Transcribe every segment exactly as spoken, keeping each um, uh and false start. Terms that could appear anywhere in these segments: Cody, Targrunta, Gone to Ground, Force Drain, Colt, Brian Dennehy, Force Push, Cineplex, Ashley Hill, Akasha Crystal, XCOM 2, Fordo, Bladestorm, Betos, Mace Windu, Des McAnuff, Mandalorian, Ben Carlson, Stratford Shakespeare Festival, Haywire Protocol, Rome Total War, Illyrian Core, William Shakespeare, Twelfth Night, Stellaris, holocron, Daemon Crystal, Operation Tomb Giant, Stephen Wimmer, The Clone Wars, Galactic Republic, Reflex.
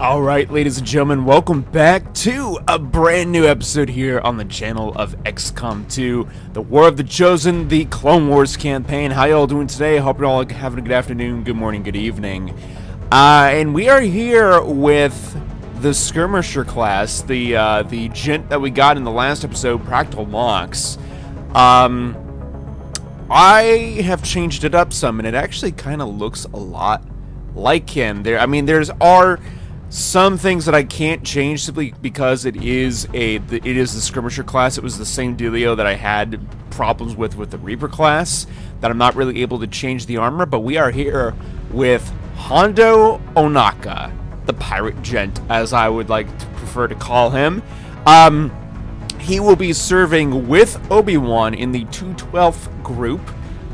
Alright, ladies and gentlemen, welcome back to a brand new episode here on the channel of X COM two, the War of the Chosen, the Clone Wars campaign. How y'all doing today? Hope you're all having a good afternoon, good morning, good evening. Uh, and we are here with the Skirmisher class, the, uh, the gent that we got in the last episode, Practical Mox. Um, I have changed it up some, and it actually kind of looks a lot like him. There, I mean, there's our... some things that I can't change simply because it is a it is the Skirmisher class. It was the same dealio that I had problems with with the Reaper class, that I'm not really able to change the armor. But we are here with Hondo Ohnaka, the pirate gent, as I would like to prefer to call him. Um, he will be serving with Obi-Wan in the two twelfth group,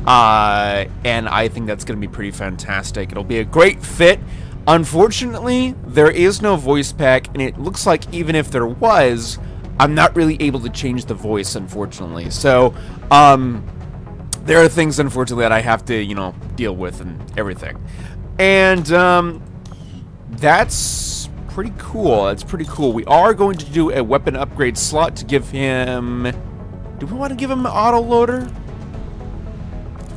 uh, and I think that's going to be pretty fantastic. It'll be a great fit. Unfortunately, there is no voice pack, and it looks like even if there was, I'm not really able to change the voice, unfortunately. So, um, there are things, unfortunately, that I have to, you know, deal with and everything. And, um, that's pretty cool. That's pretty cool. We are going to do a weapon upgrade slot to give him... do we want to give him an autoloader?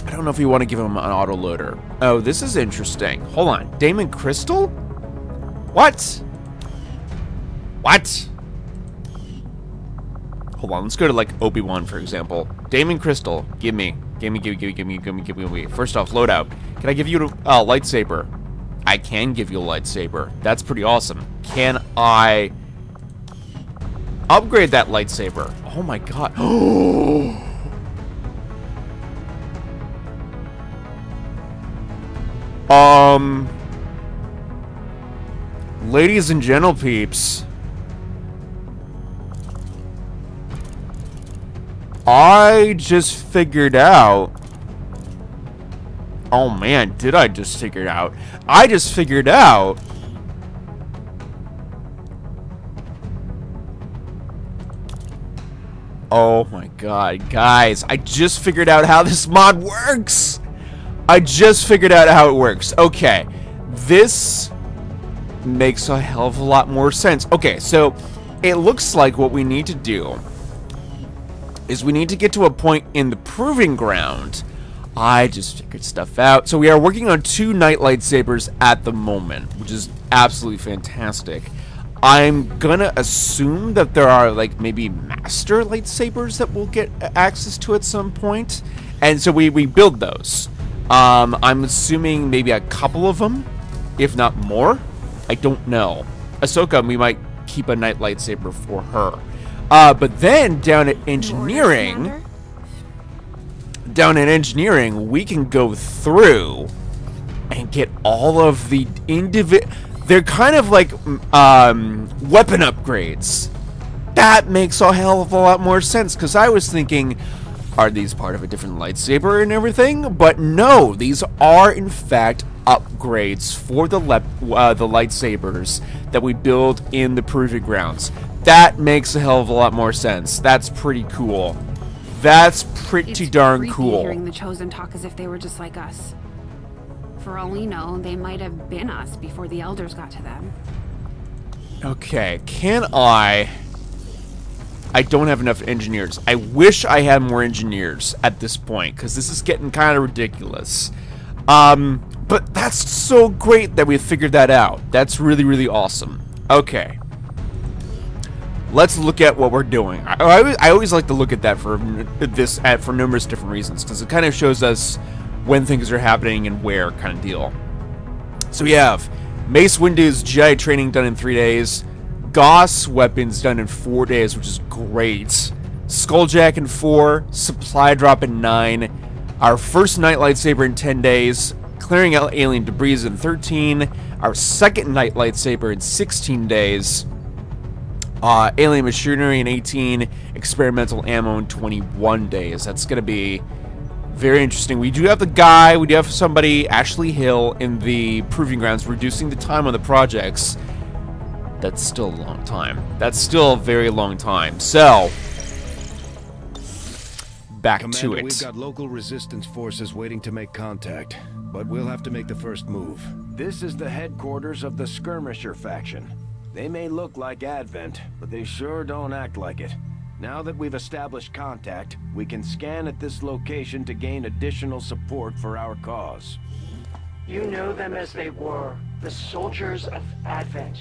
I don't know if you want to give him an autoloader. Oh, this is interesting. Hold on. Daemon Crystal? What? What? Hold on. Let's go to, like, Obi-Wan, for example. Daemon Crystal. Give me. Give me, give me, give me, give me, give me, give me. First off, loadout. Can I give you a uh, lightsaber? I can give you a lightsaber. That's pretty awesome. Can I upgrade that lightsaber? Oh, my God. Oh! Um, ladies and gentle peeps, I just figured out, oh man, did I just figure it out? I just figured out oh my god, guys, I just figured out how this mod works. I just figured out how it works. Okay, this makes a hell of a lot more sense. Okay, so it looks like what we need to do is we need to get to a point in the proving ground. I just figured stuff out. So we are working on two night lightsabers at the moment, which is absolutely fantastic. I'm gonna assume that there are, like, maybe master lightsabers that we'll get access to at some point. And so we, we build those. Um, I'm assuming maybe a couple of them, if not more. I don't know. Ahsoka, we might keep a night lightsaber for her. Uh, but then down at engineering, down at engineering, we can go through and get all of the individual. They're kind of like um, weapon upgrades. That makes a hell of a lot more sense, because I was thinking, are these part of a different lightsaber and everything? But no, these are in fact upgrades for the lep uh, the lightsabers that we build in the proving grounds. That makes a hell of a lot more sense. That's pretty cool. That's pretty it's darn cool. Hearing the Chosen talk as if they were just like us. For all we know, they might have been us before the Elders got to them. Okay, can I? I don't have enough engineers. I wish I had more engineers at this point, because this is getting kind of ridiculous. Um, but that's so great that we figured that out. That's really, really awesome. Okay. Let's look at what we're doing. I, I, I always like to look at that for this at, for numerous different reasons, because it kind of shows us when things are happening and where kind of deal. So we have Mace Windu's Jedi training done in three days. Goss weapons done in four days, which is great. Skulljack in four, supply drop in nine, our first night lightsaber in ten days, clearing out alien debris in thirteen, our second night lightsaber in sixteen days, uh, alien machinery in eighteen, experimental ammo in twenty-one days. That's gonna be very interesting. We do have the guy, we do have somebody, Ashley Hill, in the proving grounds, reducing the time on the projects. That's still a long time. That's still a very long time. So, back Commander, to it. We've got local resistance forces waiting to make contact, but we'll have to make the first move. This is the headquarters of the Skirmisher faction. They may look like Advent, but they sure don't act like it. Now that we've established contact, we can scan at this location to gain additional support for our cause. You know them as they were, the soldiers of Advent.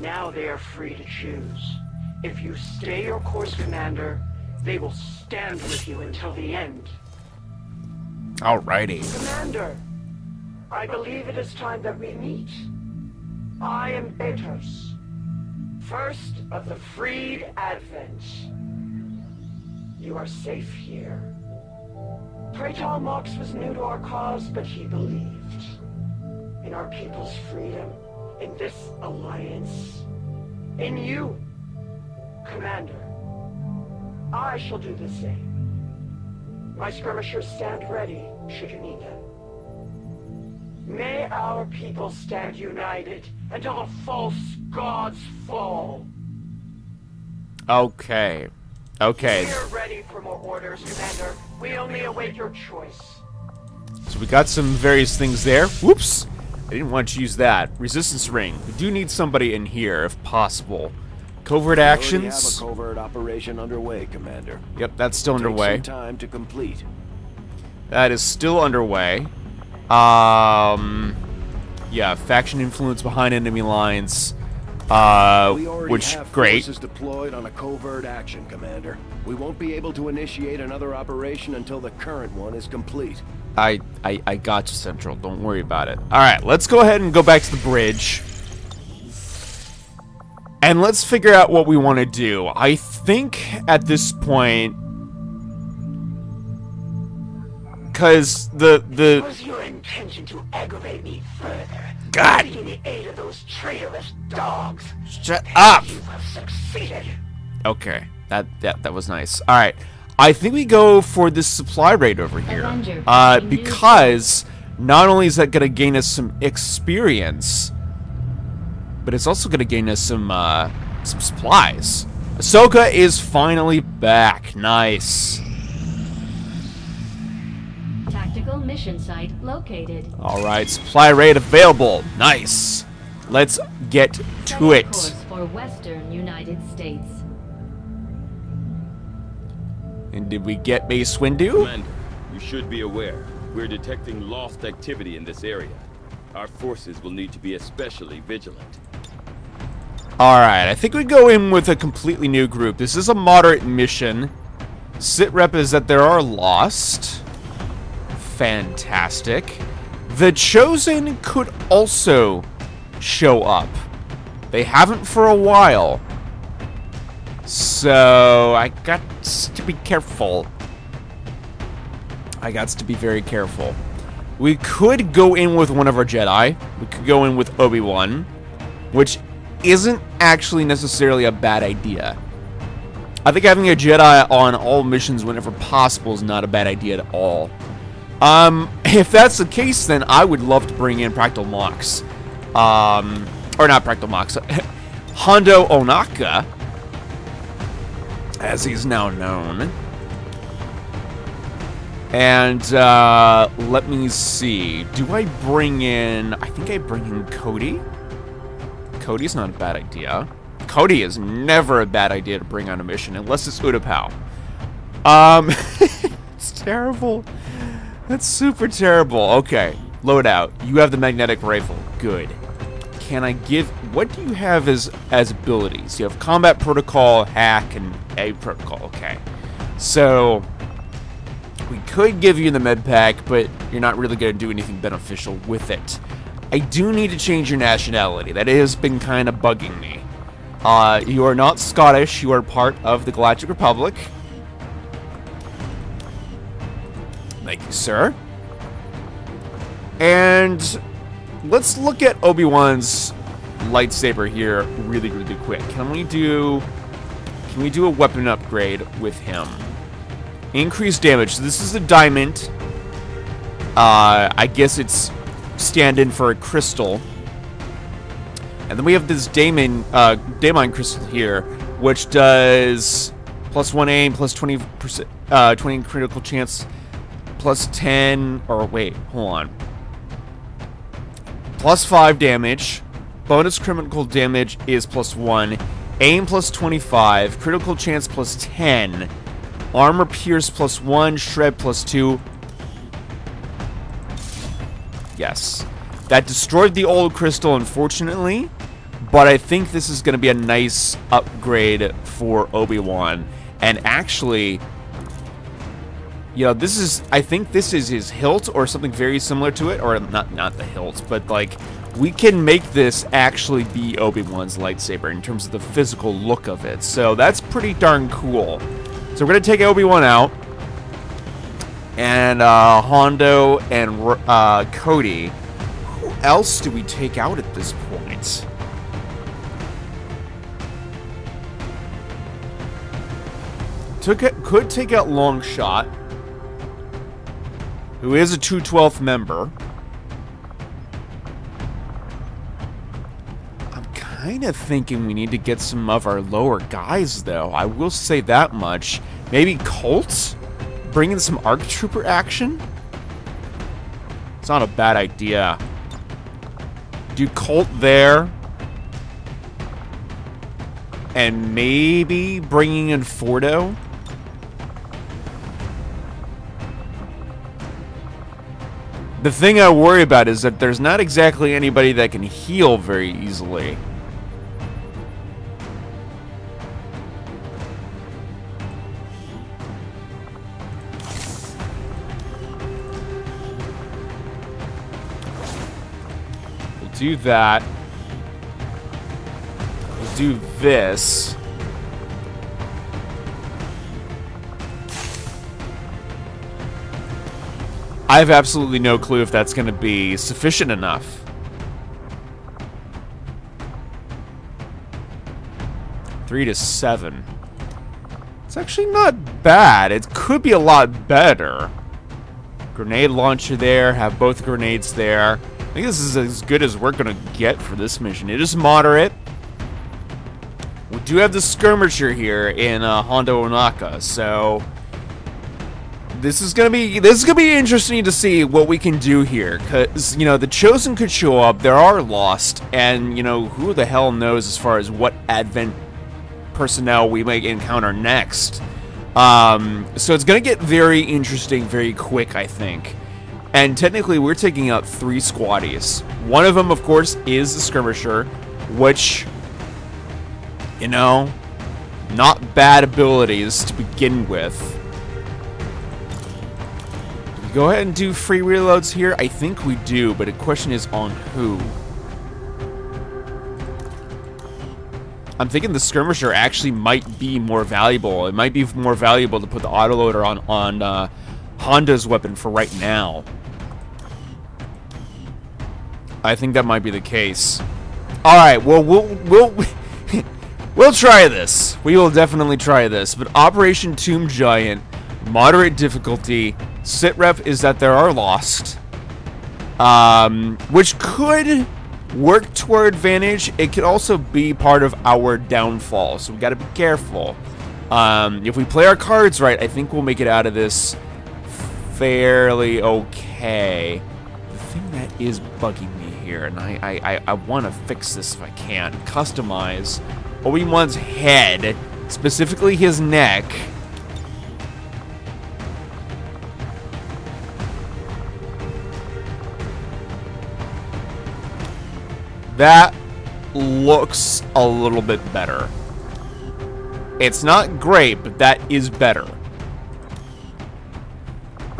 Now they are free to choose. If you stay your course, Commander, they will stand with you until the end. Alrighty. Commander, I believe it is time that we meet. I am Betos, first of the freed Advent. You are safe here. Pravtal Mox was new to our cause, but he believed in our people's freedom, in this alliance, in you, Commander. I shall do the same. My skirmishers stand ready, should you need them. May our people stand united until the false gods fall. Okay. Okay. We are ready for more orders, Commander. We only await your choice. So we got some various things there. Whoops! I didn't want to use that. Resistance ring. We do need somebody in here, if possible. Covert actions. We have a covert operation underway, Commander. Yep, that's still underway. Take some time to complete. That is still underway. Um, yeah, faction influence behind enemy lines, uh, which, great. Forces deployed on a covert action, Commander. We won't be able to initiate another operation until the current one is complete. I, I, I got you, Central. Don't worry about it. Alright, let's go ahead and go back to the bridge. And let's figure out what we want to do. I think at this point... Because the the. It was your intention to aggravate me further. God. Seeking the aid of those traitorous dogs. Shut up. You have succeeded. Okay, that that that was nice. All right, I think we go for this supply raid over here, uh, because not only is that going to gain us some experience, but it's also going to gain us some uh, some supplies. Ahsoka is finally back. Nice. Mission site located. Alright, supply raid available. Nice. Let's get to it. Course for Western United States. And did we get Mace Windu? Commander, you should be aware. We're detecting lost activity in this area. Our forces will need to be especially vigilant. Alright, I think we go in with a completely new group. This is a moderate mission. Sit rep is that there are lost. Fantastic. The Chosen could also show up. They haven't for a while. So I got to be careful. I got to be very careful. We could go in with one of our Jedi. We could go in with Obi-Wan, which isn't actually necessarily a bad idea. I think having a Jedi on all missions whenever possible is not a bad idea at all. Um, if that's the case, then I would love to bring in Practical Mox, um, or not Practical Mox, Hondo Ohnaka, as he's now known. And uh, let me see. Do I bring in? I think I bring in Cody. Cody's not a bad idea. Cody is never a bad idea to bring on a mission unless it's Utapau. Um, it's terrible. That's super terrible. Okay, loadout. You have the magnetic rifle. Good. Can I give... What do you have as, as abilities? You have combat protocol, hack, and a protocol. Okay. So, we could give you the med pack, but you're not really going to do anything beneficial with it. I do need to change your nationality. That has been kind of bugging me. Uh, you are not Scottish. You are part of the Galactic Republic. Thank you, sir. And let's look at Obi-Wan's lightsaber here really, really quick. Can we do can we do a weapon upgrade with him? Increased damage. So this is a diamond. Uh, I guess it's stand-in for a crystal. And then we have this Daemon, uh, Daemon Crystal here, which does plus one aim, plus twenty percent, uh, twenty critical chance. Plus ten, or wait, hold on. plus five damage, bonus critical damage is plus one, aim plus twenty-five, critical chance plus ten, armor pierce plus one, shred plus two. Yes. That destroyed the old crystal, unfortunately, but I think this is going to be a nice upgrade for Obi-Wan. And actually, you know, this is, I think this is his hilt or something very similar to it, or not, not the hilt, but like, we can make this actually be Obi-Wan's lightsaber in terms of the physical look of it. So that's pretty darn cool. So we're going to take Obi-Wan out, and uh, Hondo and uh, Cody. Who else do we take out at this point? Took it, could take out Longshot, who is a two twelfth member. I'm kind of thinking we need to get some of our lower guys, though. I will say that much. Maybe Colt? Bring in some Arc Trooper action? It's not a bad idea. Do Colt there. And maybe bringing in Fordo. The thing I worry about is that there's not exactly anybody that can heal very easily. We'll do that. We'll do this. I have absolutely no clue if that's going to be sufficient enough. Three to seven. It's actually not bad. It could be a lot better. Grenade launcher there. Have both grenades there. I think this is as good as we're going to get for this mission. It is moderate. We do have the skirmisher here in uh, Hondo Ohnaka, so... This is gonna be this is gonna be interesting to see what we can do here, cause you know the Chosen could show up. There are Lost, and you know who the hell knows as far as what Advent personnel we may encounter next. Um, so it's gonna get very interesting very quick, I think. And technically, we're taking out three squaddies. One of them, of course, is the skirmisher, which you know, not bad abilities to begin with. Go ahead and do free reloads here. I think we do, but the question is on who. I'm thinking the skirmisher actually might be more valuable. It might be more valuable to put the autoloader on on uh, Honda's weapon for right now. I think that might be the case. All right, well we'll we'll we'll try this. We will definitely try this. But Operation Tomb Giant, moderate difficulty. Sitrep is that there are Lost, um, which could work to our advantage. It could also be part of our downfall, so we got to be careful. Um, if we play our cards right, I think we'll make it out of this fairly okay. The thing that is bugging me here, and I I, I, I want to fix this if I can. Customize Obi-Wan's head, specifically his neck. That looks a little bit better. It's not great, but that is better.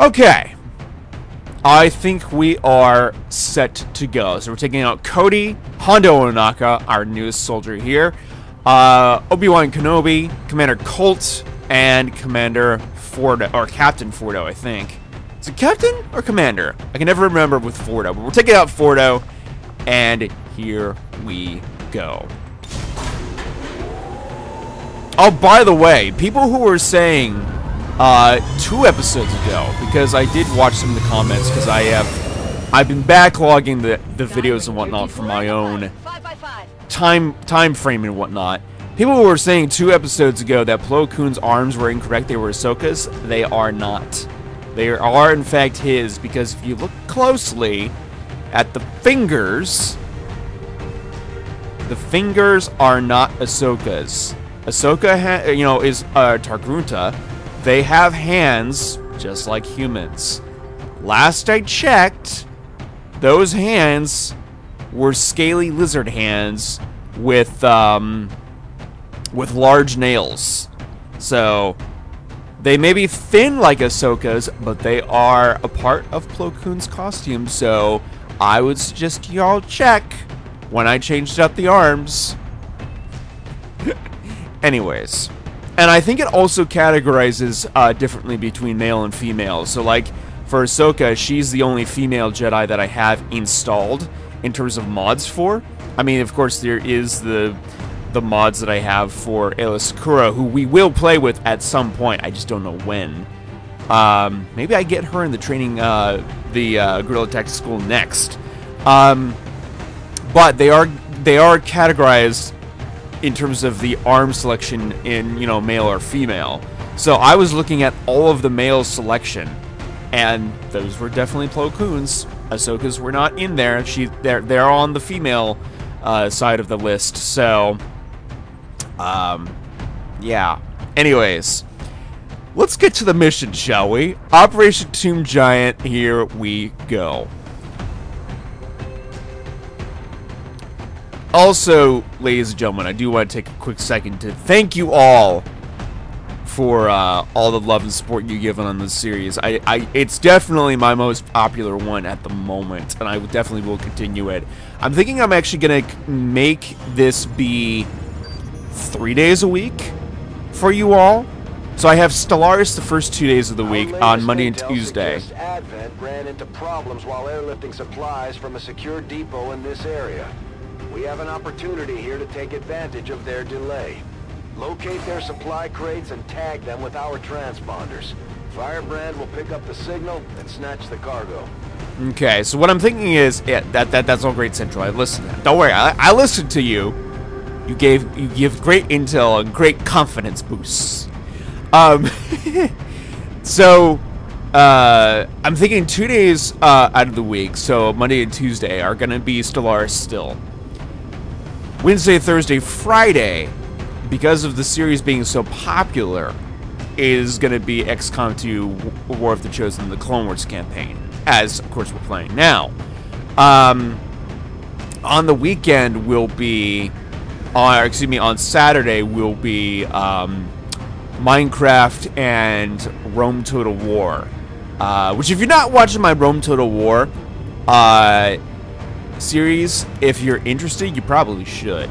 Okay. I think we are set to go. So we're taking out Cody, Hondo Ohnaka, our newest soldier here, uh, Obi-Wan Kenobi, Commander Colt, and Commander Fordo, or Captain Fordo, I think. Is it Captain or Commander? I can never remember with Fordo, but we're taking out Fordo, and here we go. Oh, by the way, people who were saying uh, two episodes ago, because I did watch some of the comments, because I have, I've been backlogging the the videos and whatnot for my own time time frame and whatnot. People who were saying two episodes ago that Plo Koon's arms were incorrect; they were Ahsoka's. They are not. They are in fact his, because if you look closely at the fingers. The fingers are not Ahsoka's. Ahsoka, ha you know, is uh, Targrunta. They have hands just like humans. Last I checked, those hands were scaly lizard hands with um, with large nails. So they may be thin like Ahsoka's, but they are a part of Plo Koon's costume. So I would suggest y'all check when I changed up the arms. Anyways, and I think it also categorizes uh, differently between male and female. So like for Ahsoka, she's the only female Jedi that I have installed in terms of mods for. I mean, of course, there is the the mods that I have for Ayla Secura, who we will play with at some point. I just don't know when. Um, maybe I get her in the training, uh, the uh, guerrilla tactics school next. Um, but they are they are categorized in terms of the arm selection in, you know, male or female. So I was looking at all of the male selection, and those were definitely Plo Koons. Ahsoka's were not in there. She they're they're on the female uh, side of the list. So, um, yeah. Anyways, let's get to the mission, shall we? Operation Tomb Giant. Here we go. Also, ladies and gentlemen, I do want to take a quick second to thank you all for uh, all the love and support you give on this series. I, I, it's definitely my most popular one at the moment, and I definitely will continue it. I'm thinking I'm actually going to make this be three days a week for you all. So I have Stellaris the first two days of the week on Monday and Tuesday. Advent ran into problems while airlifting supplies from a secure depot in this area. We have an opportunity here to take advantage of their delay. Locate their supply crates and tag them with our transponders. Firebrand will pick up the signal and snatch the cargo. Okay, so what I'm thinking is, yeah, that that that's all great, Central. I listened. Don't worry, I, I listened to you. You gave you give great intel and great confidence boosts. Um, so uh, I'm thinking two days uh, out of the week, so Monday and Tuesday are gonna be Stellaris still. Wednesday, Thursday, Friday, because of the series being so popular, is going to be X COM two, War of the Chosen, the Clone Wars campaign, as, of course, we're playing now. Um, on the weekend will be, or excuse me, on Saturday will be um, Minecraft and Rome Total War, uh, which if you're not watching my Rome Total War uh, series, if you're interested, you probably should.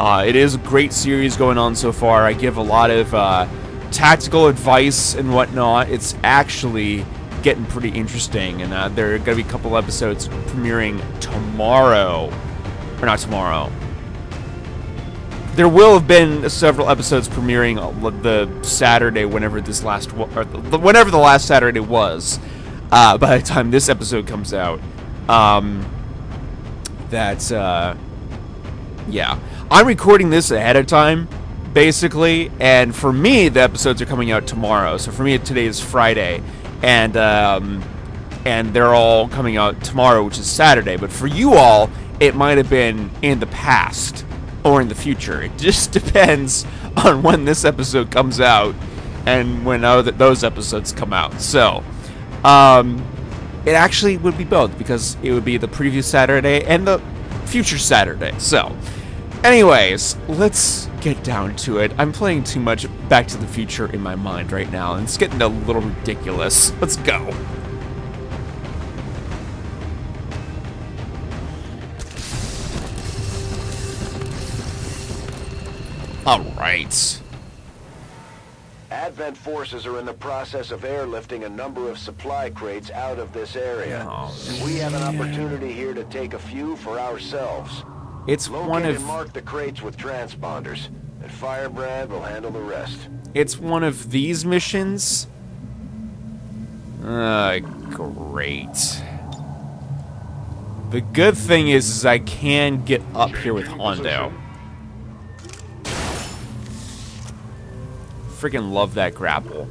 Uh, it is a great series going on so far. I give a lot of uh, tactical advice and whatnot. It's actually getting pretty interesting, and uh, there are going to be a couple episodes premiering tomorrow. Or not tomorrow. There will have been several episodes premiering the Saturday, whenever this last, or whenever the last Saturday was. Uh, by the time this episode comes out, um, that uh, yeah. I'm recording this ahead of time, basically, and for me, the episodes are coming out tomorrow. So for me, today is Friday, and um, and they're all coming out tomorrow, which is Saturday. But for you all, it might have been in the past or in the future. It just depends on when this episode comes out and when those episodes come out. So um, it actually would be both, because it would be the previous Saturday and the future Saturday. So. Anyways, let's get down to it. I'm playing too much Back to the Future in my mind right now, and it's getting a little ridiculous. Let's go. All right. Advent forces are in the process of airlifting a number of supply crates out of this area. Oh, and we have an opportunity here to take a few for ourselves. It's Locate one of and mark the crates with transponders, and Firebrand will handle the rest. It's one of these missions. Uh, great. The good thing is, is I can get up here with Hondo. Freaking love that grapple.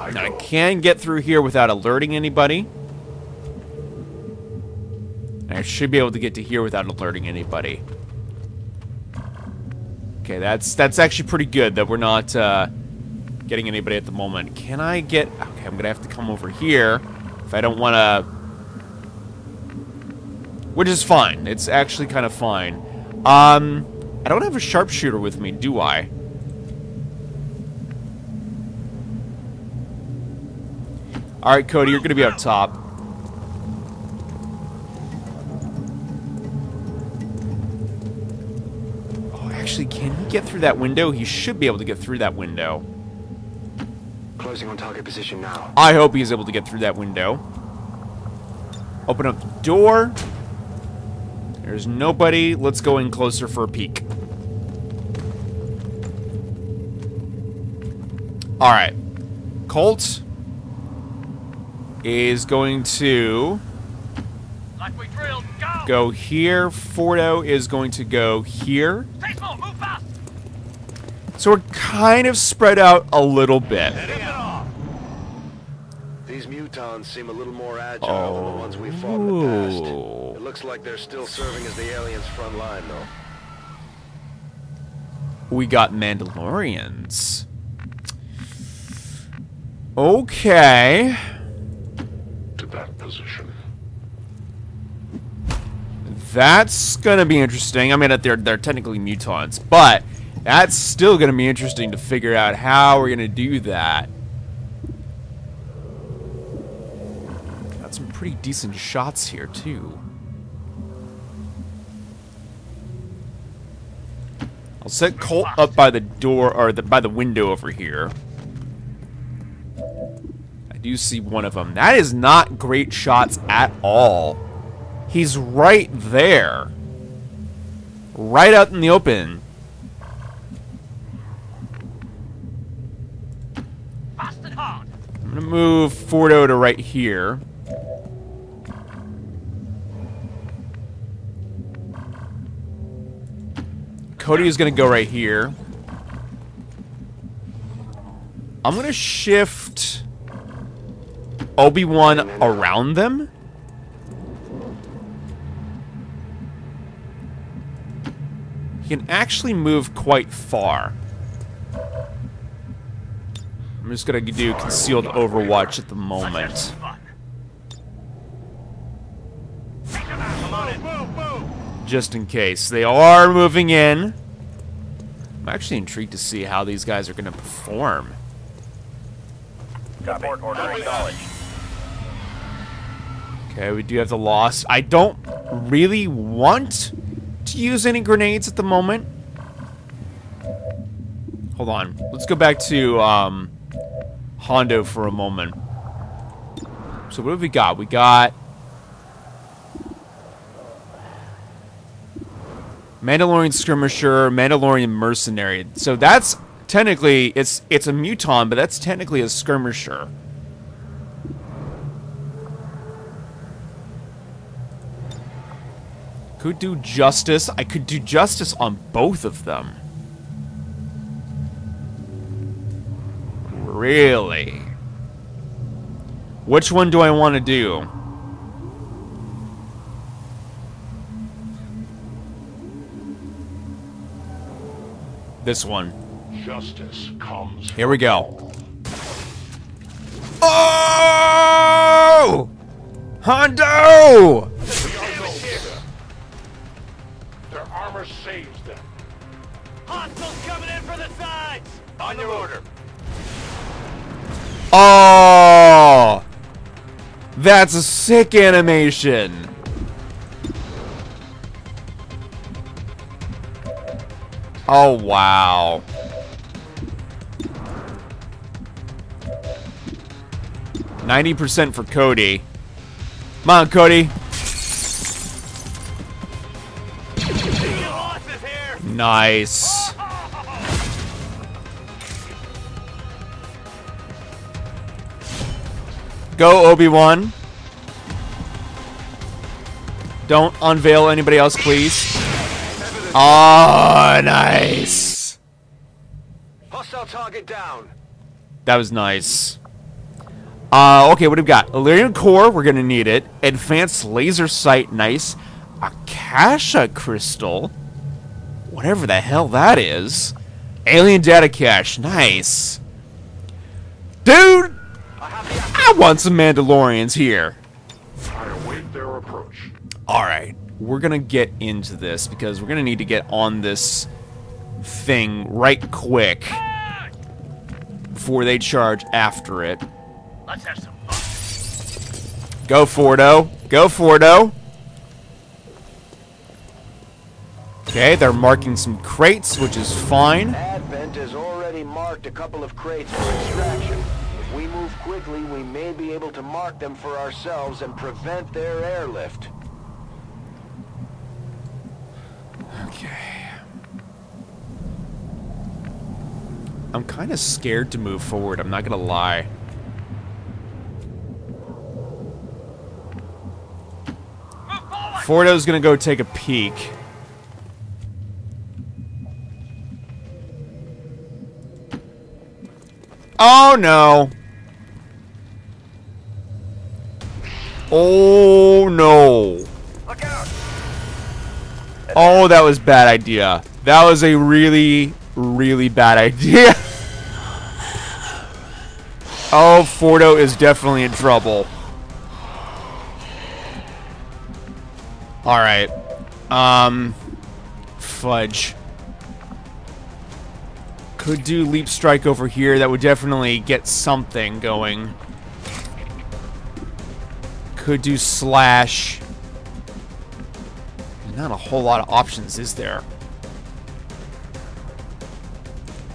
And I can get through here without alerting anybody. And I should be able to get to here without alerting anybody. Okay, that's that's actually pretty good that we're not uh, getting anybody at the moment. Can I get... Okay, I'm going to have to come over here if I don't want to... Which is fine. It's actually kind of fine. Um, I don't have a sharpshooter with me, do I? Alright, Cody, you're going to be up top. Actually, can he get through that window? He should be able to get through that window. Closing on target position now. I hope he's able to get through that window. Open up the door. There's nobody. Let's go in closer for a peek. Alright. Colt is going to like we drilled, go. go here. Fordo is going to go here. So we're kind of spread out a little bit. These mutons seem a little more agile oh. than the ones we fought in the past. It looks like they're still serving as the aliens' front line, though. We got Mandalorians. Okay. To that position. That's gonna be interesting. I mean, they're they're technically mutants, but that's still gonna be interesting to figure out how we're gonna do that. Got some pretty decent shots here too. I'll set Colt up by the door or the, by the window over here. I do see one of them. That is not great shots at all. He's right there. Right out in the open. I'm going to move Fordo to right here. Cody is going to go right here. I'm going to shift Obi-Wan around them. He can actually move quite far. I'm just gonna do concealed overwatch at the moment. Just in case. They are moving in. I'm actually intrigued to see how these guys are gonna perform. Okay, we do have the loss. I don't really want to use any grenades at the moment. Hold on. Let's go back to um, Hondo for a moment. So what have we got? We got Mandalorian Skirmisher, Mandalorian Mercenary. So that's technically, it's it's a muton, but that's technically a Skirmisher. Could do justice. I could do justice on both of them. Really? Which one do I want to do? This one. Justice comes. Here we go. Oh! Hondo! Saves them. Hostiles coming in from the sides. On your order. Oh, that's a sick animation. Oh wow. ninety percent for Cody. Come on, Cody. Nice. Go, Obi-Wan. Don't unveil anybody else, please. Oh, nice. Hostile target down. That was nice. Uh, okay, what do we got? Illyrian Core, we're going to need it. Advanced Laser Sight, nice. Akasha Crystal, whatever the hell that is. Alien Data Cache, nice. Dude, I want some Mandalorians here. I await their approach. Alright, we're going to get into this because we're going to need to get on this thing right quick before they charge after it. Let's have some fun. Go, Fordo. Go, Fordo. Okay, they're marking some crates, which is fine. Advent has already marked a couple of crates for extraction. If we move quickly, we may be able to mark them for ourselves and prevent their airlift. Okay. I'm kind of scared to move forward, I'm not going to lie. Fordo's gonna go take a peek. Oh no! Oh no! Look out. Oh, that was a bad idea. That was a really, really bad idea. Oh, Fordo is definitely in trouble. Alright, um, fudge. Could do Leap Strike over here, that would definitely get something going. Could do Slash. Not a whole lot of options, is there?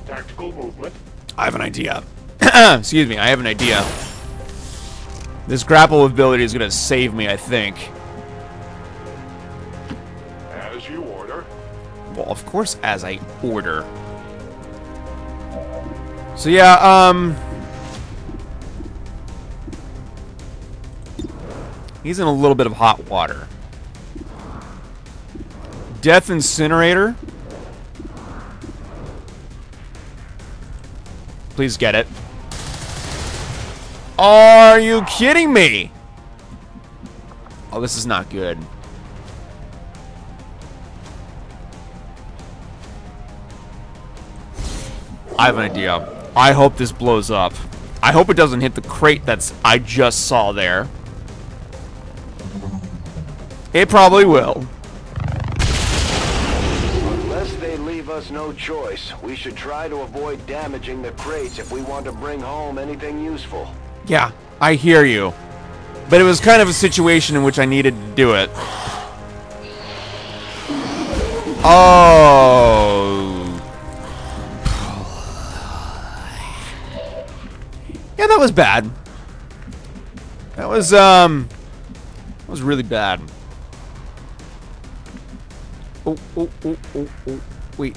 Tactical movement. I have an idea. Excuse me, I have an idea. This grapple ability is gonna save me, I think. Of course, as I order. So yeah, um... he's in a little bit of hot water. Death Incinerator. Please get it. Are you kidding me? Oh, this is not good. I have an idea. I hope this blows up. I hope it doesn't hit the crate that's I just saw there. It probably will. Unless they leave us no choice, we should try to avoid damaging the crates if we want to bring home anything useful. Yeah, I hear you. But it was kind of a situation in which I needed to do it. Oh... yeah, that was bad. That was, um... that was really bad. Oh, oh, oh, oh, oh. Wait.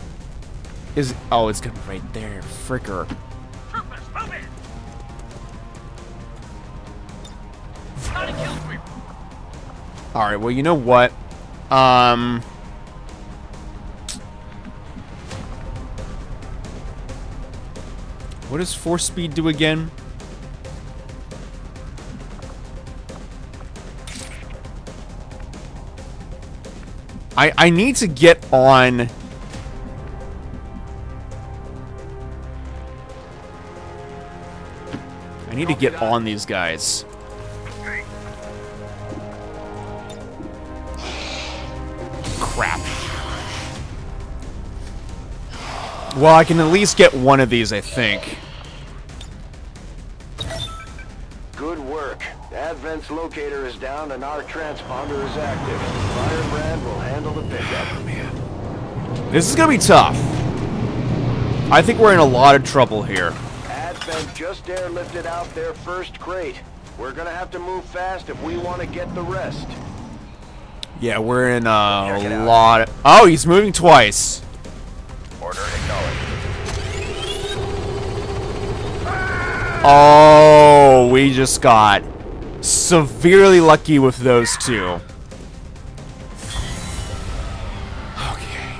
Is it... oh, it's gonna be right there. Fricker. Troopers, move in! Alright, well, you know what? Um... What does force speed do again? I, I need to get on... I need to get on these guys. Crap. Well, I can at least get one of these, I think. Good work. Advent's locator is down and our transponder is active. Firebrand will handle the pickup. Oh, man. This is gonna be tough. I think we're in a lot of trouble here. Advent just airlifted out their first crate. We're gonna have to move fast if we want to get the rest. Yeah, we're in uh, a lot of... oh, he's moving twice. Order acknowledged. Oh, we just got severely lucky with those two. Okay.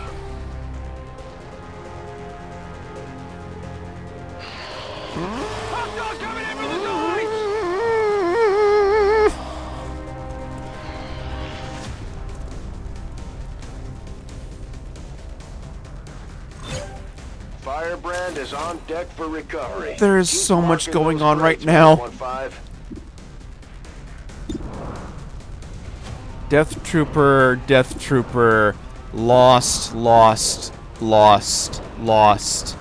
is on deck for recovery. There is so much going on right now. Death Trooper, Death Trooper, lost, lost, lost, lost.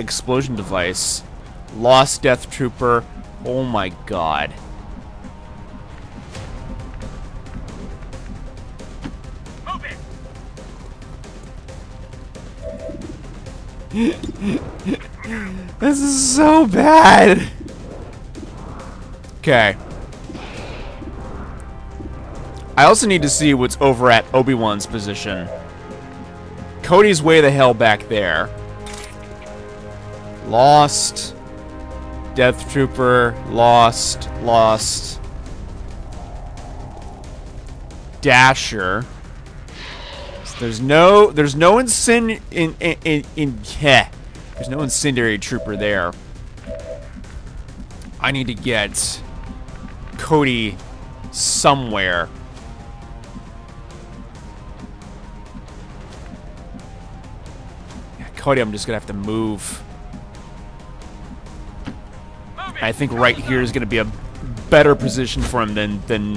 Explosion device. Lost Death Trooper. Oh my god. This is so bad. Okay. I also need to see what's over at Obi-Wan's position. Cody's way the hell back there. Lost. Death Trooper. Lost. Lost. Dasher. There's no, there's no incin, in, in, in, in yeah. There's no incendiary trooper there. I need to get Cody somewhere. Yeah, Cody, I'm just gonna have to move. I think right here is gonna be a better position for him than than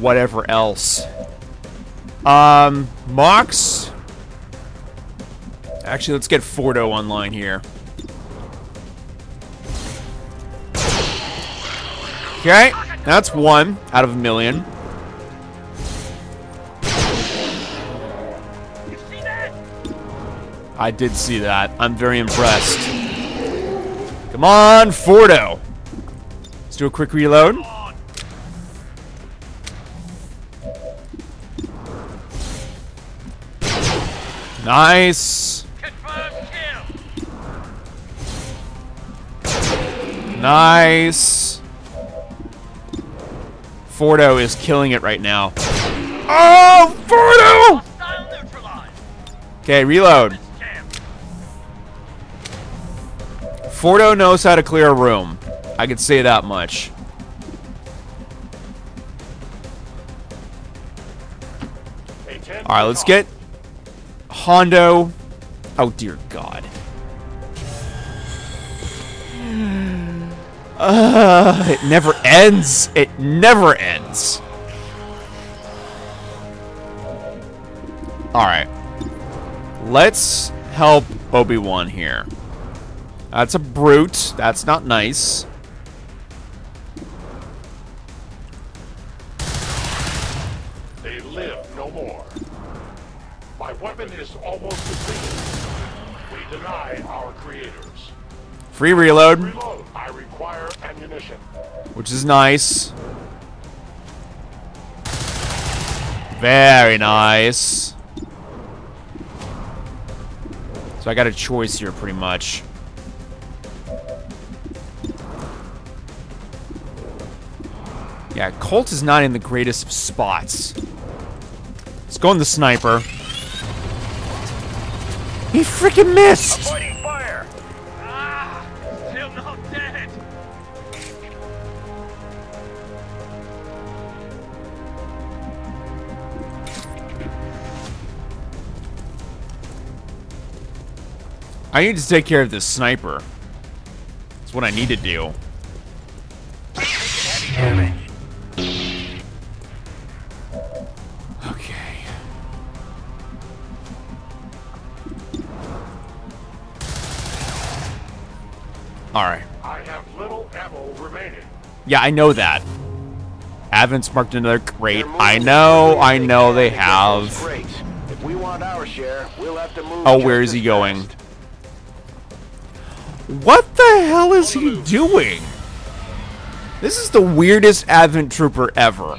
whatever else. Um, Mox. Actually, let's get Fordo online here. Okay, that's one out of a million. I did see that. I'm very impressed. Come on, Fordo. Let's do a quick reload. Nice. Nice. Fordo is killing it right now. Oh, Fordo! Okay, reload. Fordo knows how to clear a room. I could say that much. All right, let's get Hondo. Oh dear god. Uh, it never ends. It never ends. Alright. Let's help Obi-Wan here. That's a brute. That's not nice. They live no more. My weapon is almost depleted. We deny our creators. Free reload. Reload. I require ammunition. Which is nice. Very nice. So I got a choice here pretty much. Yeah, Colt is not in the greatest of spots. Let's go in the sniper. He freaking missed! Avoiding fire. Ah, still not dead. I need to take care of this sniper. That's what I need to do. Damn it. Alright. I have little ammo remaining. Yeah, I know that. Avent's marked another crate. I know, I know they have. If we want our share, we'll have to move. Oh, where is he going? What the hell is he doing? This is the weirdest Advent Trooper ever.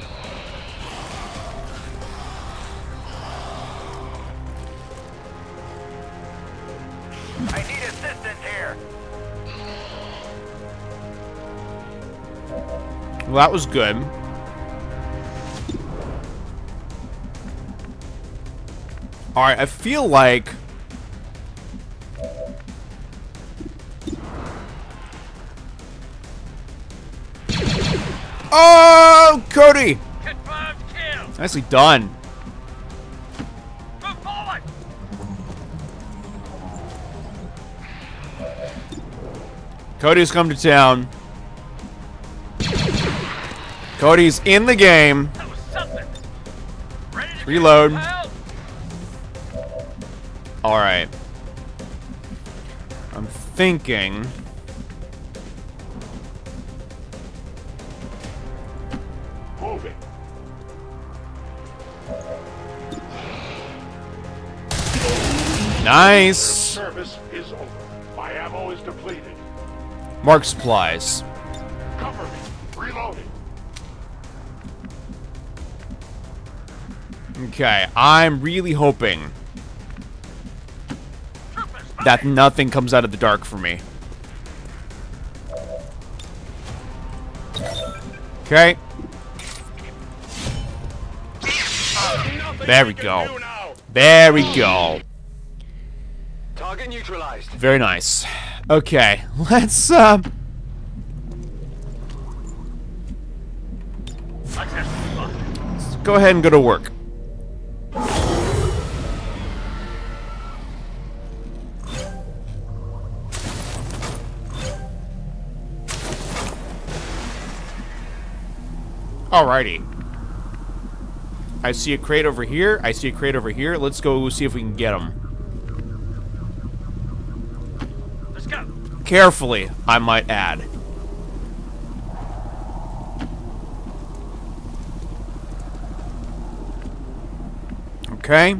Well, that was good. Alright, I feel like... Oh, Cody! Confirmed kill. Nicely done. Cody's come to town. Cody's in the game. Reload. Alright. I'm thinking... Nice. Service is over. My ammo is depleted. Mark supplies. Cover me. Reloading. Okay, I'm really hoping that nothing comes out of the dark for me. Okay. There we go. There we go. Target neutralized. Very nice. Okay, let's uh let's go ahead and go to work. Alrighty. I see a crate over here. I see a crate over here. Let's go see if we can get them. Carefully, I might add. Okay.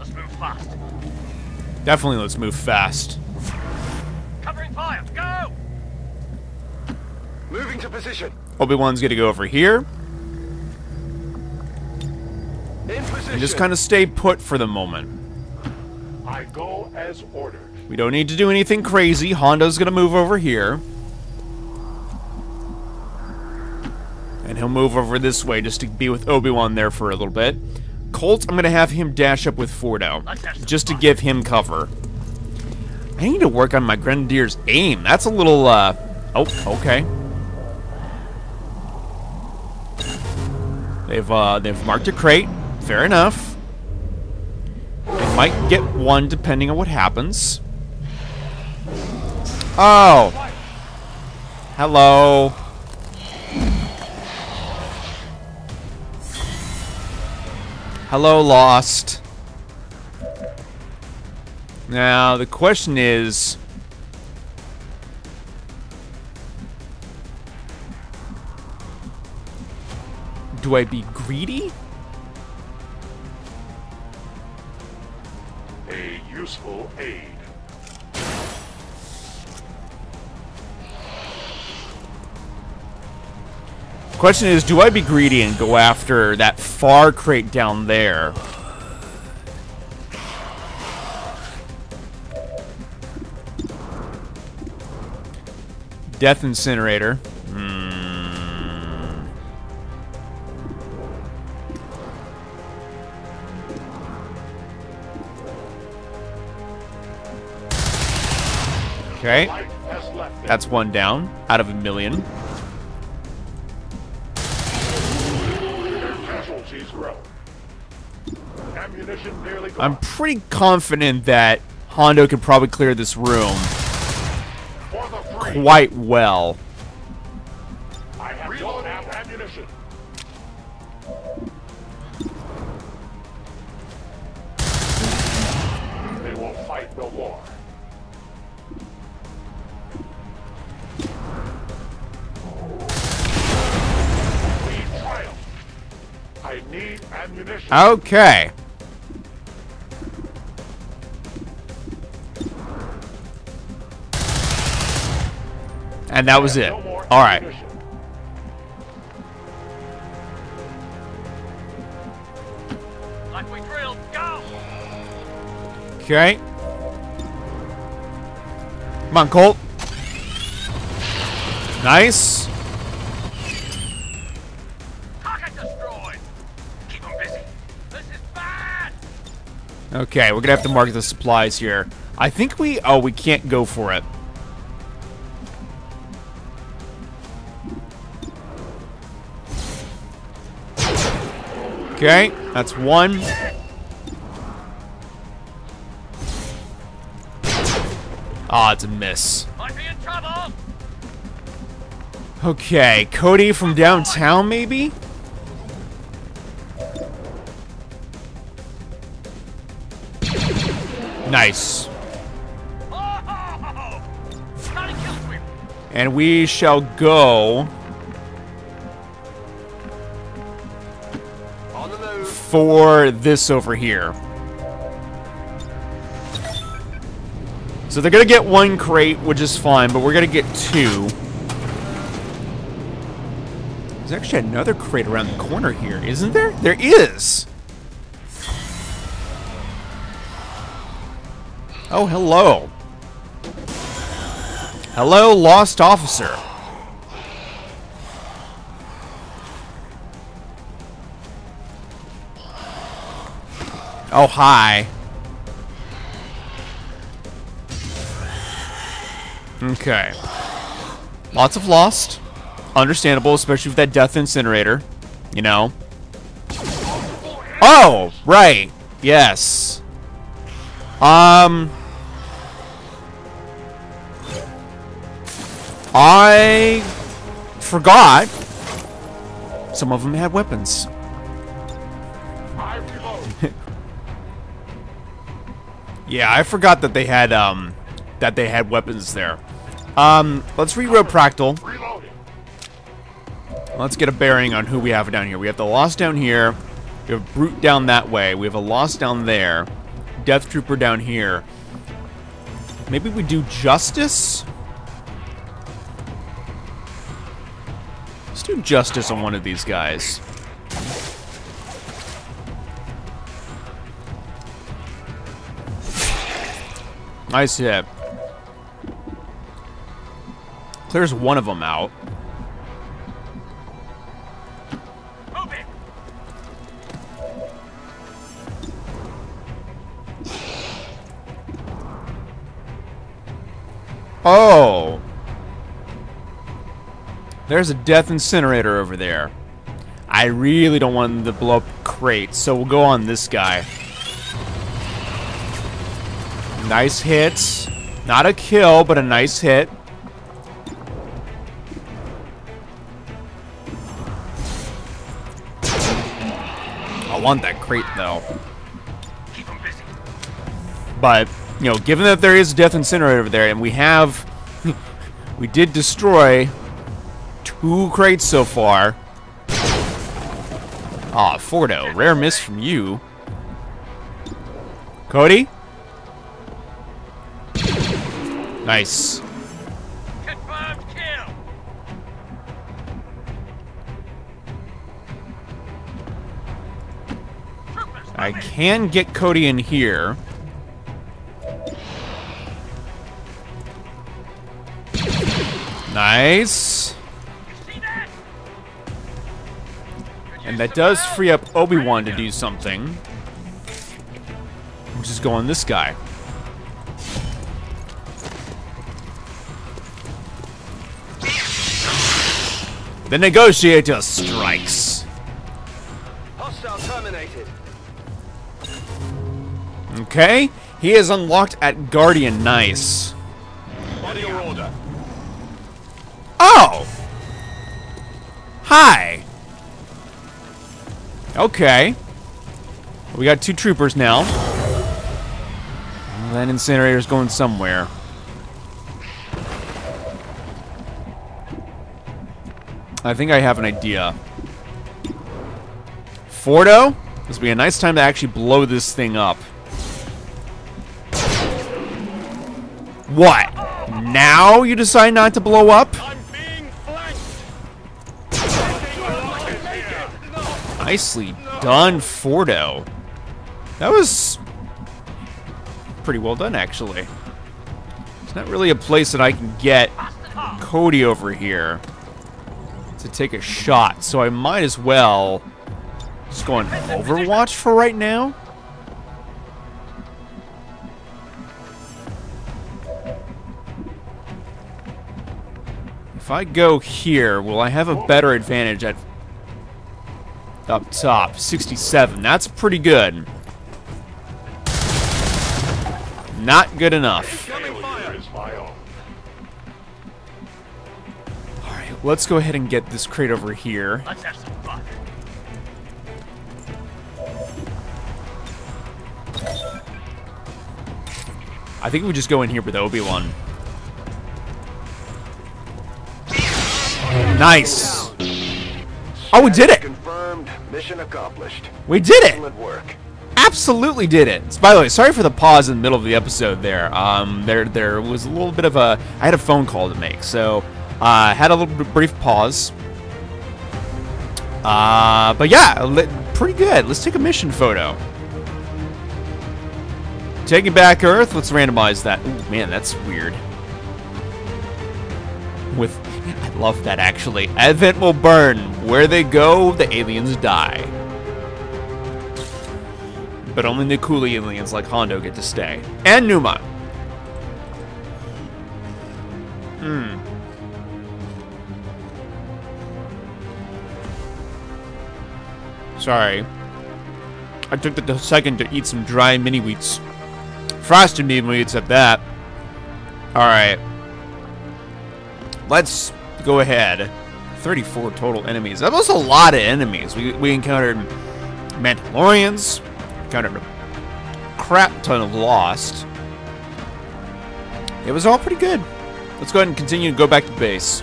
Let's move fast. Definitely let's move fast. Covering fire, go! Moving to position. Obi-Wan's gonna go over here. In position. And just kind of stay put for the moment. I go as ordered. We don't need to do anything crazy. Hondo's gonna move over here. And he'll move over this way just to be with Obi-Wan there for a little bit. Colt, I'm gonna have him dash up with Fordo. Just to give him cover. I need to work on my Grenadier's aim. That's a little, uh... Oh, okay. They've, uh, they've marked a crate. Fair enough. They might get one depending on what happens. Oh! Hello! Hello, Lost. Now, the question is... do I be greedy? A useful aid. Question is, do I be greedy and go after that far crate down there? Death incinerator. Mm. Okay. That's one down out of a million. I'm pretty confident that Hondo could probably clear this room quite well. I have no ammunition. They will fight the war. We triumph. I need ammunition. Okay. And that was it. Alright. Like we drilled, go! Okay. Come on, Colt. Nice. Target destroyed. Keep them busy. This is bad. Okay, we're gonna have to mark the supplies here. I think we oh we can't go for it. Okay, that's one. Ah, oh, it's a miss. Okay, Cody from downtown, maybe? Nice. And we shall go for this over here. So they're gonna get one crate, which is fine, but we're gonna get two. There's actually another crate around the corner here, isn't there? There is! Oh, hello. Hello, lost officer. Oh, hi. Okay. Lots of lost. Understandable, especially with that death incinerator. You know? Oh, right. Yes. Um... I forgot some of them had weapons. Yeah, I forgot that they had um that they had weapons there. Um, let's reroute Practal. Let's get a bearing on who we have down here. We have the Lost down here. We have Brute down that way. We have a Lost down there. Death Trooper down here. Maybe we do Justice. Let's do Justice on one of these guys. Nice hit. Clears one of them out. Open. Oh. There's a death incinerator over there. I really don't want them to blow up crates, so we'll go on this guy. Nice hit. Not a kill, but a nice hit. I want that crate, though. Keep them busy. But, you know, given that there is a death incinerator over there, and we have... we did destroy... two crates so far. Ah, Fordo, rare miss from you. Cody? Nice. Confirmed kill. I can get Cody in here. Nice. And that does free up Obi-Wan to do something. Which is go on this guy. The negotiator strikes. Hostile terminated. Okay. He is unlocked at Guardian. Nice. Body order. Oh! Hi! Okay. We got two troopers now. That incinerator's going somewhere. I think I have an idea. Fordo? This would be a nice time to actually blow this thing up. What? Now you decide not to blow up? Nicely done, Fordo. That was pretty well done, actually. It's not really a place that I can get Cody over here to take a shot, so I might as well just go on Overwatch for right now. If I go here, will I have a better advantage at... up top, sixty-seven. That's pretty good. Not good enough. Alright, Let's go ahead and get this crate over here. Let's have some fun. I think we just go in here with Obi-Wan. Nice. Oh, we did it. Confirmed. Mission accomplished. We did it. Excellent work. Absolutely did it. By the way, sorry for the pause in the middle of the episode there. Um, there, there was a little bit of a... I had a phone call to make, so I uh, had a little brief pause. Uh, but yeah, pretty good. Let's take a mission photo. Taking back Earth. Let's randomize that. Ooh, man, that's weird. With... I love that, actually. Advent will burn. Where they go, the aliens die. But only the cool aliens like Hondo get to stay. And Numa. Hmm. Sorry. I took the second to eat some dry mini-wheats. Frosted mini-wheats at that. Alright. Let's go ahead. thirty-four total enemies. That was a lot of enemies. We, we encountered Mandalorians. Encountered a crap ton of Lost. It was all pretty good. Let's go ahead and continue to go back to base.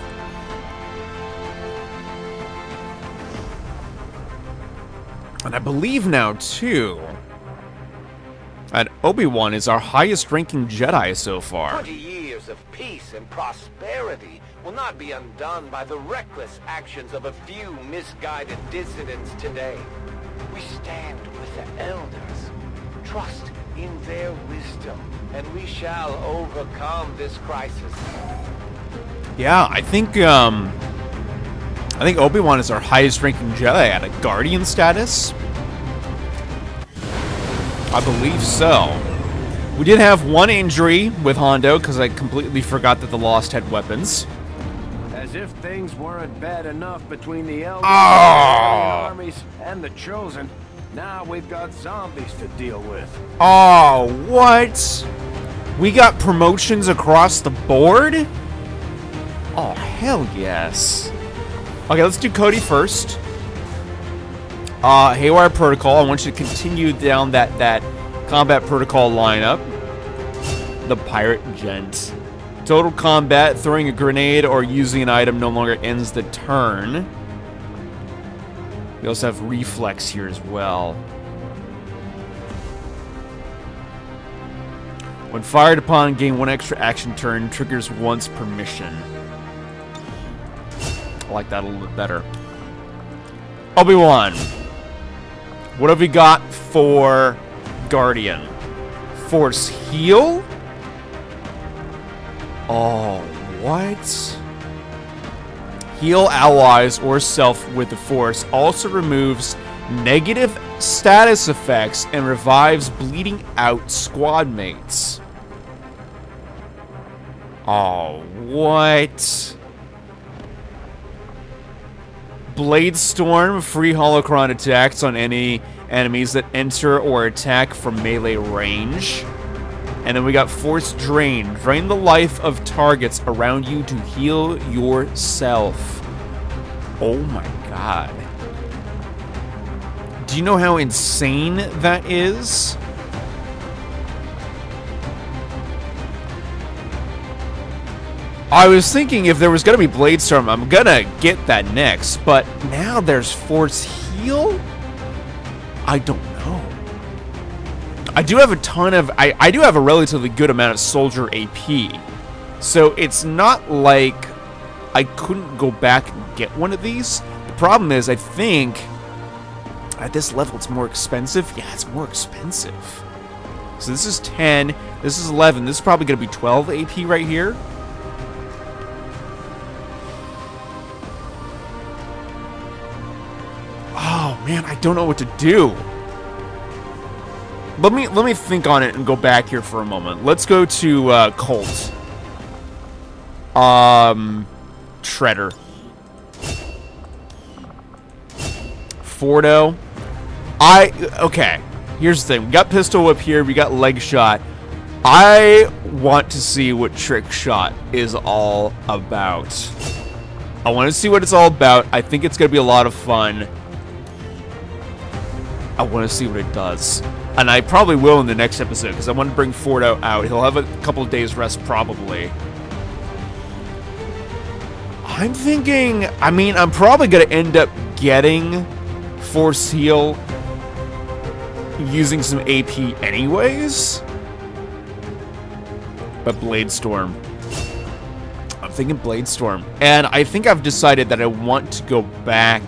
And I believe now, too, that Obi-Wan is our highest-ranking Jedi so far. twenty years of peace and prosperity will not be undone by the reckless actions of a few misguided dissidents today. We stand with the elders, trust in their wisdom, and we shall overcome this crisis. Yeah, I think, um, I think Obi-Wan is our highest-ranking Jedi at a Guardian status. I believe so. We did have one injury with Hondo, because I completely forgot that the Lost had weapons. As if things weren't bad enough between the elders, oh. armies and the chosen, now we've got zombies to deal with. Oh, what? We got promotions across the board? Oh, hell yes. Okay, let's do Cody first. Uh, Haywire Protocol. I want you to continue down that, that combat protocol lineup. The Pirate Gent. Total combat, throwing a grenade or using an item no longer ends the turn. We also have Reflex here as well. When fired upon, gain one extra action turn, triggers once per mission. I like that a little bit better. Obi-Wan. What have we got for Guardian? Force Heal? Oh, what? Heal allies or self with the Force. Also removes negative status effects and revives bleeding out squad mates. Oh, what? Bladestorm. Free holocron attacks on any enemies that enter or attack from melee range. And then we got Force Drain. Drain the life of targets around you to heal yourself. Oh my god. Do you know how insane that is? I was thinking if there was going to be Bladestorm, I'm going to get that next. But now there's Force Heal? I don't know. I do have a ton of... I, I do have a relatively good amount of soldier A P. So it's not like I couldn't go back and get one of these. The problem is, I think at this level it's more expensive. Yeah, it's more expensive. So this is ten. This is eleven. This is probably going to be twelve A P right here. Oh, man. I don't know what to do. Let me let me think on it and go back here for a moment. Let's go to uh, Colt. Um, Shredder. Fordo. I okay. Here's the thing. We got Pistol Whip here. We got Leg Shot. I want to see what Trick Shot is all about. I want to see what it's all about. I think it's going to be a lot of fun. I want to see what it does. And I probably will in the next episode, because I want to bring Fordo out. He'll have a couple of days rest, probably. I'm thinking... I mean, I'm probably going to end up getting Force Heal using some A P anyways. But Bladestorm. I'm thinking Bladestorm. And I think I've decided that I want to go back...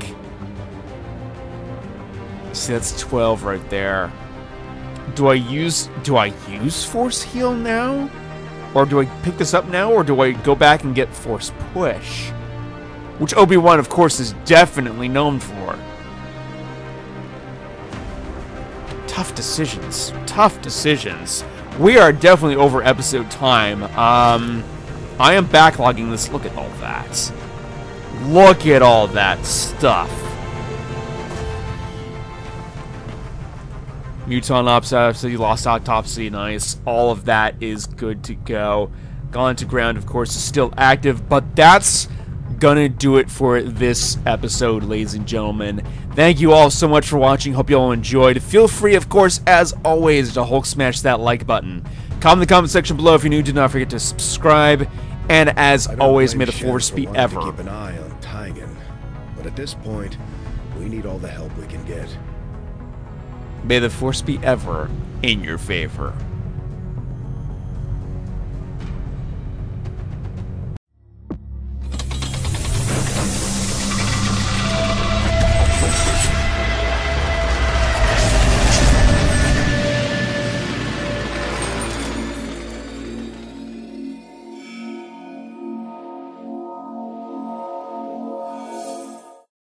See, that's twelve right there. Do I use do I use Force Heal now? Or do I pick this up now? Or do I go back and get Force Push? Which Obi-Wan, of course, is definitely known for. Tough decisions. Tough decisions. We are definitely over episode time. Um, I am backlogging this. Look at all that. Look at all that stuff. Muton Autopsy, Lost Autopsy, nice. All of that is good to go. Gone to Ground, of course, is still active, but that's gonna do it for this episode, ladies and gentlemen. Thank you all so much for watching. Hope you all enjoyed. Feel free, of course, as always, to Hulk smash that like button. Comment in the comment section below if you're new. Do not forget to subscribe. And as always, may the Force be ever. Keep an eye on Tygan, but at this point, we need all the help we can get. May the Force be ever in your favor.